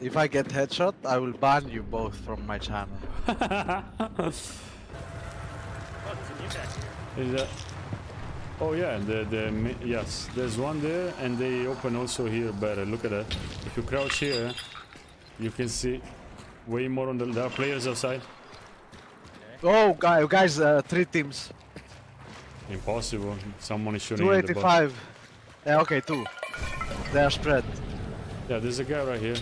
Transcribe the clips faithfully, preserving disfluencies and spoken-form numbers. If I get headshot, I will ban you both from my channel. Oh, there's a new here. Oh yeah, the, the, yes, there's one there, and they open also here better. Look at that. If you crouch here, you can see way more on the... There are players outside. Oh, guys, uh, three teams. Impossible. Someone is shooting at the bottom. two eighty-five. Yeah, okay, two. They are spread. Yeah, there's a guy right here.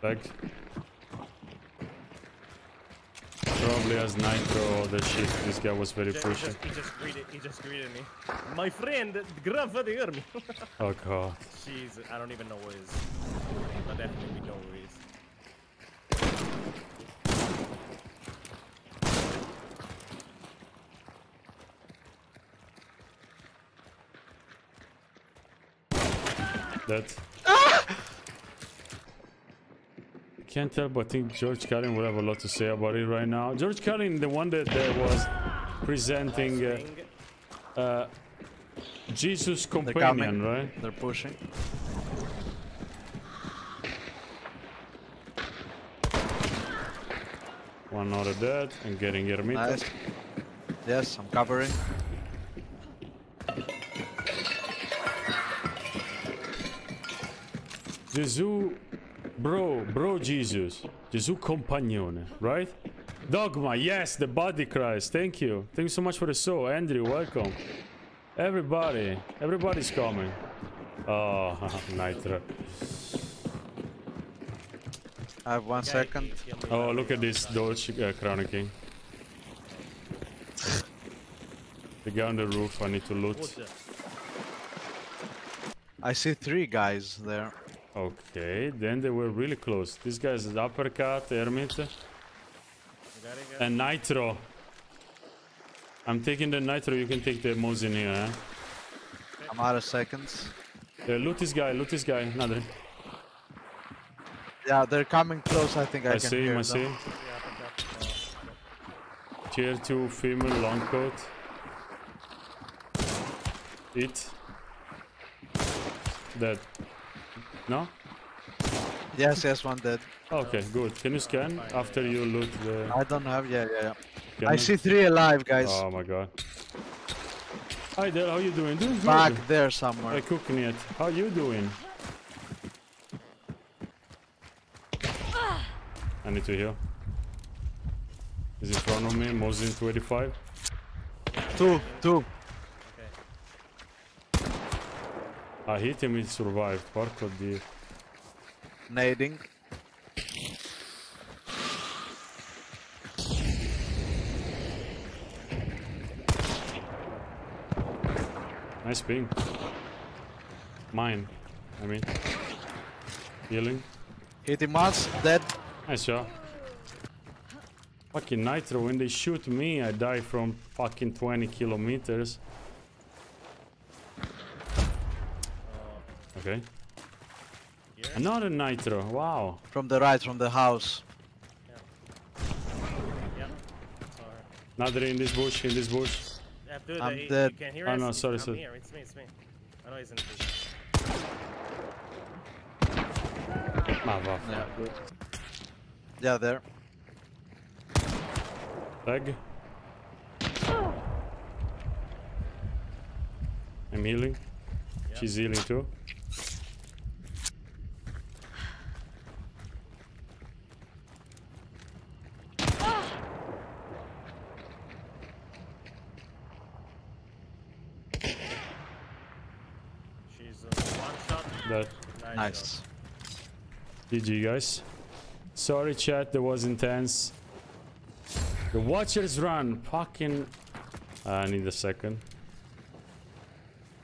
Back. Probably has Nitro or the shit. This guy was very pushy. He, he just greeted, he just greeted me. My friend, grandfather Hermit. Oh god. Jeez, I don't even know where he is. But definitely we know where he is. Dead. Ah! I can't tell, but I think George Carlin will have a lot to say about it right now. George Carlin, the one that uh, was presenting uh, uh, Jesus' companion, they're right? They're pushing. One other dead and getting Hermit. Nice. Yes, I'm covering. Gesù, bro, bro Jesus, Gesù Compagnone, right? Dogma, yes, the body Christ, thank you. Thank you so much for the show, Andrew, welcome. Everybody, everybody's coming. Oh, Nitro. I have one second. Oh, look at this Dodge uh, Crown King. The guy on the roof, I need to loot. I see three guys there. Okay, then they were really close. This guy's an uppercut, Hermit, and Nitro. I'm taking the Nitro, you can take the Mosin in here, eh? I'm out of seconds. Yeah, loot this guy, loot this guy, another. Yeah, they're coming close, I think I, I can see, hear I see them. Tier two female, long coat. Hit. Dead. No? Yes, yes, one dead. Okay, good. Can you scan after you loot the... I don't have, yeah, yeah, yeah. I see three alive, guys. Oh my god. Hi Dela, how you doing? Doing good. Back there somewhere. I cooking it. How you doing? I need to heal. Is in front of me, Mosin two eighty-five. Two, two. I hit him, he survived. Parkour deer. Nading. Nice ping. Mine. I mean. Healing. Hit him once, dead. Nice job. Fucking Nitro, when they shoot me, I die from fucking twenty kilometers. Okay. Here? Another Nitro, wow. From the right, from the house. Yeah. Yeah. Another in this bush, in this bush. Yeah, dude, I'm I, dead. You can hear oh us? No, sorry, I'm sorry. Here. It's me, it's me. I know he's in the bush. Ah, wow. Yeah, good. Yeah, there. Leg. I'm healing. Yeah. She's healing too. Nice. G G guys. Sorry chat, that was intense. The watchers run. Fucking... I need a second.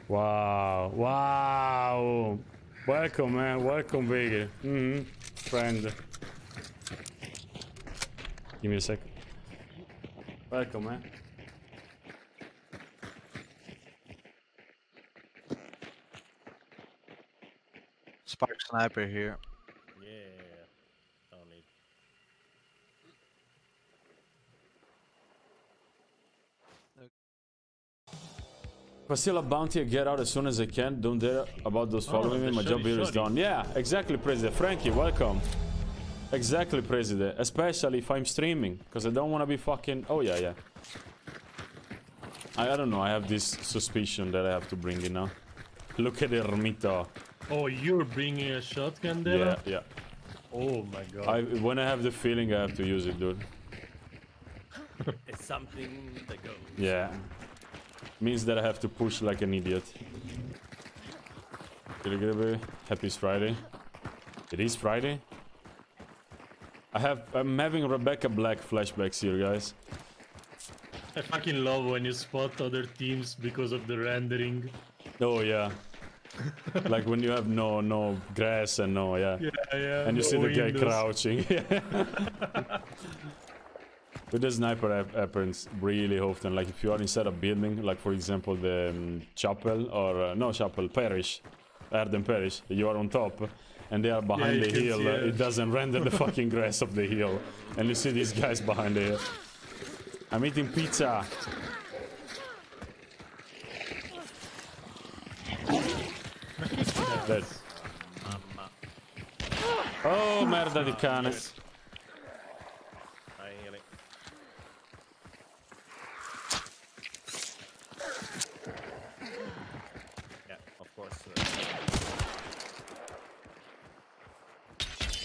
Wow. Wow. Welcome man. Welcome baby. Mm-hmm. Friend. Give me a second. Welcome man. Spark sniper here. Yeah, don't need. If I steal a bounty, I get out as soon as I can. Don't dare about those following oh, me. My job here is done. Yeah, exactly, President. Frankie, welcome. Exactly, President. Especially if I'm streaming, because I don't want to be fucking... Oh, yeah, yeah. I, I don't know. I have this suspicion that I have to bring in now. Look at Ermita. Oh, you're bringing a shotgun there? Yeah, yeah. Oh, my God. I, when I have the feeling, I have to use it, dude. It's something that goes. Yeah. Means that I have to push like an idiot. Happy Friday. It is Friday. I have, I'm having Rebecca Black flashbacks here, guys. I fucking love when you spot other teams because of the rendering. Oh, yeah. Like when you have no no grass and no, yeah. Yeah, yeah. And you no see the windows. Guy crouching. With the sniper happens really often. Like if you are inside a building, like for example the um, chapel or uh, no chapel, Parish Arden Parish, you are on top and they are behind yeah, the hill. See, yeah. It doesn't render the fucking grass of the hill, and you see these guys behind the hill. I'm eating pizza. Dead. Oh merda di cane.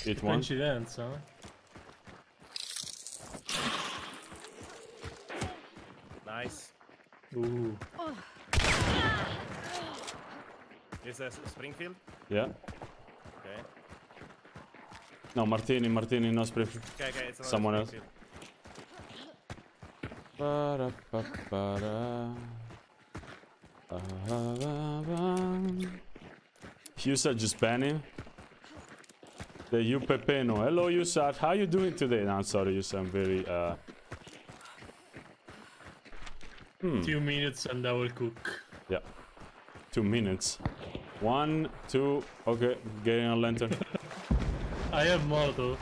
It one. She dance, huh? Nice. Ooh. Is that Springfield? Yeah. Okay. No, Martini, Martini, no Springfield. Okay, okay, it's someone else. Ba ba ba ba. Yusuf just banned him. The you Pepeno. Hello, Yusuf. How you doing today? No, I'm sorry, Yusuf. I'm very, uh... Hmm. Two minutes and I will cook. Yeah. Two minutes. One, two... Okay, getting a lantern. I have Molotov.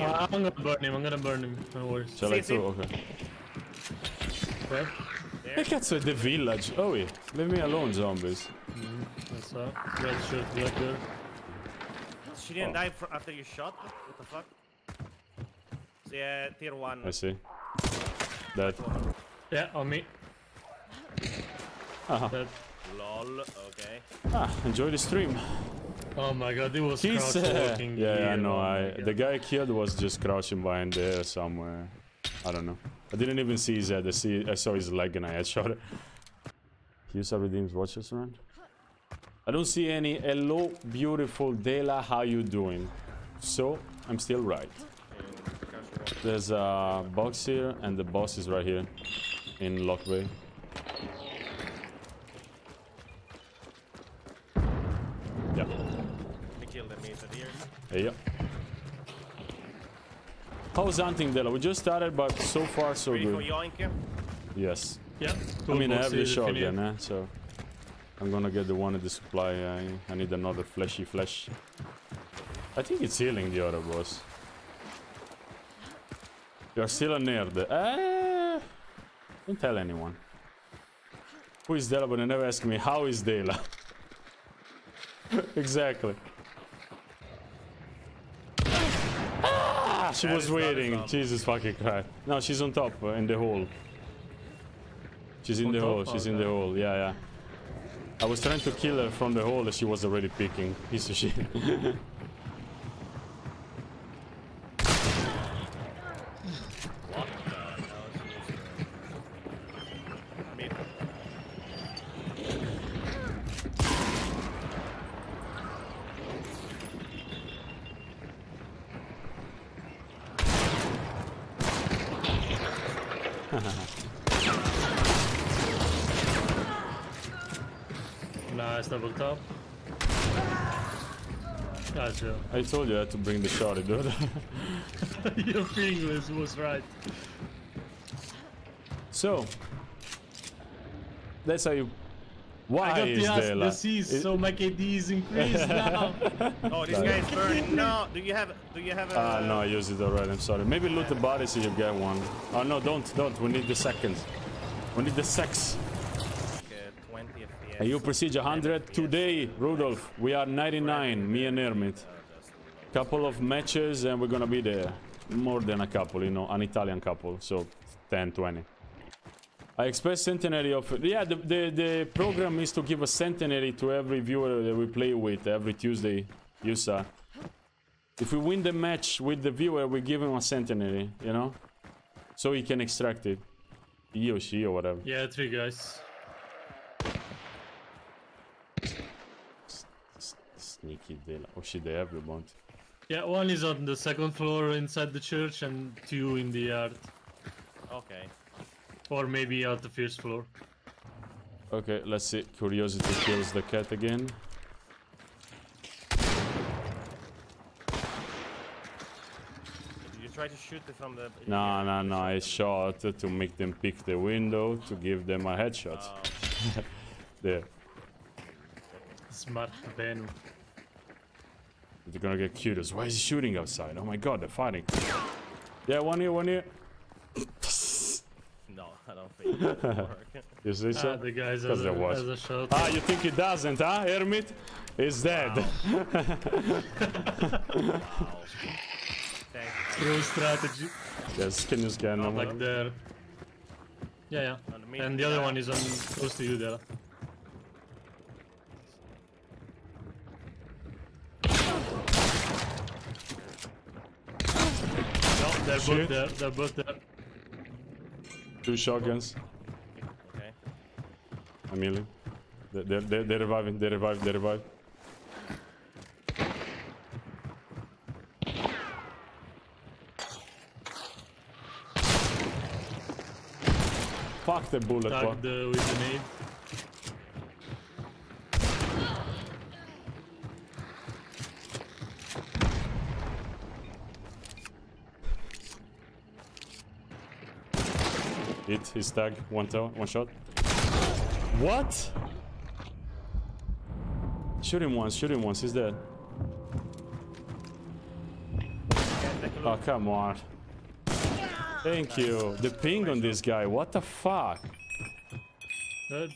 Uh, I'm gonna burn him, I'm gonna burn him. No worries. Shall I too? Okay. Where? There. Cazzo è the village. Oh, wait. Leave me alone, zombies. Mm-hmm. That's up. Red shirt, black girl. She didn't oh. die after you shot? What the fuck? So yeah, tier one. I see. Dead. Yeah, on me. Uh-huh. Dead. Lol, okay. Ah, enjoy the stream. Oh my god, it was He's, crouch uh, walking. Yeah, yeah, no, I know. The guy I killed was just crouching behind there somewhere. I don't know. I didn't even see his head. I, see, I saw his leg and I headshot it. Use our redeems watches around. I don't see any. Hello, beautiful Dela. How you doing? So I'm still right. There's a box here, and the boss is right here in Lock Bay. Yeah. We killed the mate here. Yeah. How's hunting, Dela? We just started, but so far so Ready good. For yes. Yeah. I mean, I have the shotgun, eh? So. I'm gonna get the one at the supply. I, I need another fleshy flesh. I think it's healing the other boss. You're still a nerd. Uh, don't tell anyone. Who is Dela? But they never ask me how is Dela. Exactly. Ah, she that was waiting. Jesus fucking Christ. No, she's on top uh, in the hole. She's in on the hole. She's in that. the hole. Yeah, yeah. I was trying to kill her from the hole and she was already picking. Piece of shit. Top. Gotcha. I told you I had to bring the shotty, dude. Your fingers was right. So that's how you. Why I got is the Dela? Disease, it... So my K D is increased now. Oh, this guy is burning. No, do you have? Do you have? Ah, uh, no, I used it already. I'm sorry. Maybe loot the body so you get one. Oh no, don't, don't. We need the seconds. We need the sex. And you prestige one hundred. Today, Rudolf, we are ninety-nine, me and Hermit. Couple of matches and we're gonna be there. More than a couple, you know, an Italian couple. So, ten, twenty. I expect centenary of... Yeah, the, the, the program is to give a centenary to every viewer that we play with every Tuesday. U S A. If we win the match with the viewer, we give him a centenary, you know? So he can extract it. He or she or whatever. Yeah, three guys. Sneaky Dela. Oh shit, they have the bond. Yeah, one is on the second floor inside the church and two in the yard. Okay. Or maybe at the first floor. Okay, let's see. Curiosity kills the cat again. Try to shoot from the... No, no, no, I shot to make them pick the window to give them a headshot. Oh. There. Smart Ben. They're gonna get curious. Why is he shooting outside? Oh my god, they're fighting. Yeah, one here, one here. No, I don't think it will work. You see so? Ah, the guys has a, has a shot. Ah, you think it doesn't, huh? Hermit is dead. Wow. Wow. True strategy. Yes, can you scan them? Like there. Yeah, yeah. And the other one is on close to you, Dela. No, they're both there. They're both there. Two shotguns. Okay. I'm healing. They're, they're, they're reviving. They revive. They revive. Fuck the bullet. Tagged, uh, with the nade. Hit his tag. One tower. One shot. What? Shoot him once. Shoot him once. He's dead. Oh come on. Thank nice. You. The ping on this guy. What the fuck? Dead.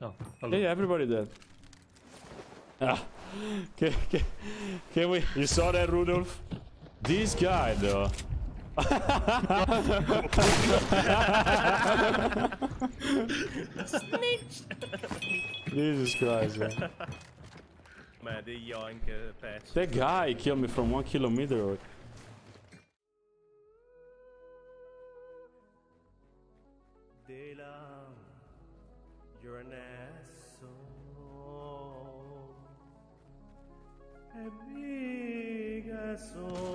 Oh, hey, everybody dead. Ah. Can, can, can we... You saw that, Rudolf? This guy, though. Snitch! Jesus Christ, man. Man, the young patch. That guy killed me from one kilometer away. You're an asshole, a big asshole.